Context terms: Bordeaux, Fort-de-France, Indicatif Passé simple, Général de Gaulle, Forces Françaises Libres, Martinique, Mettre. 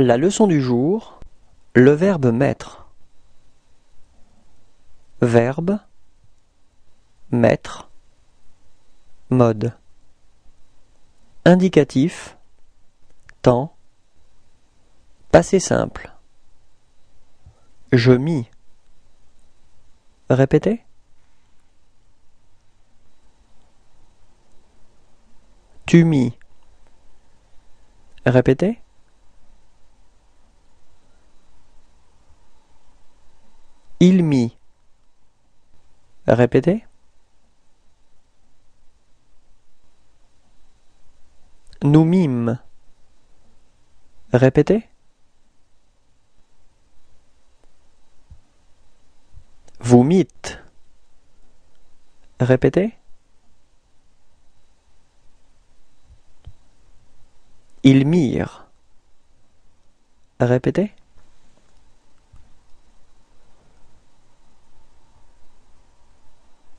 La leçon du jour, le verbe mettre. Verbe, mettre, mode. Indicatif, temps, passé simple. Je mis. Répétez. Tu mis. Répétez. Il mit. Répétez. Nous mîmes. Répétez. Vous mîtes. Répétez. Ils mirent. Répétez.